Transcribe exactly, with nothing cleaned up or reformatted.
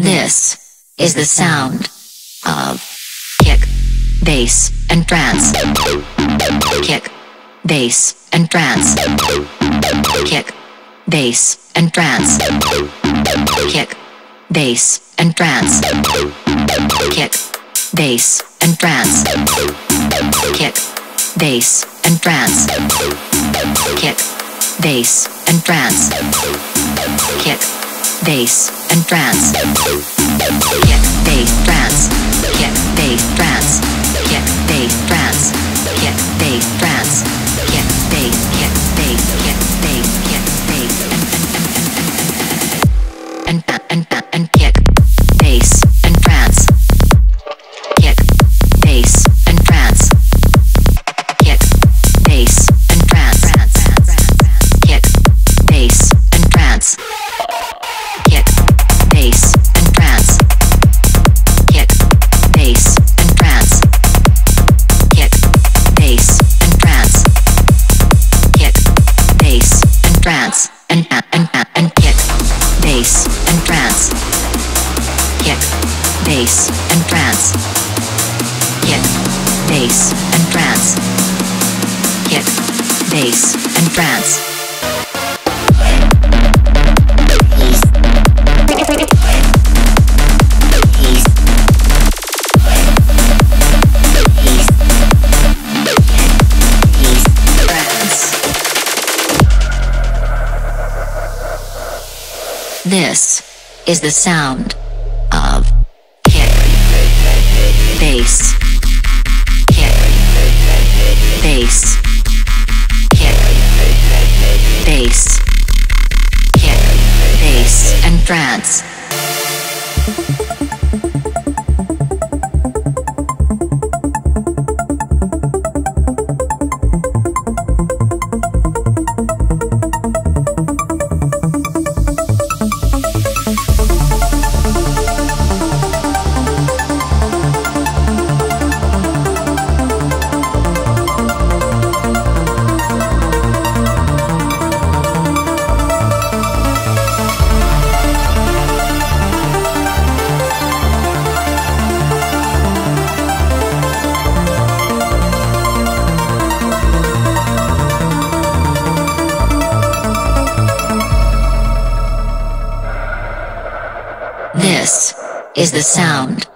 This is the sound of kick, bass, and trance. Kick, bass, and trance. Kick, bass, and trance. Kick, bass, and trance. Kick, bass, and trance. Kick, bass, and trance. Kick, bass, and trance. Kick, bass, and trance. Kick, bass, trance. Kick, bass, trance. Kick, bass, trance. Kick, bass, trance. Kick, bass, kick, bass, kick, bass, kick, bass, and and and and and kick, bass, and trance. Kick, bass, and trance. Kick, bass, and trance. Kick, bass, and trance. And and and kick, bass, and trance. Kick, bass, and trance. Kick, bass, and trance. Kick, bass, and trance. This is the sound of kick, bass, kick, bass, kick, bass, kick, bass, and trance. This is the sound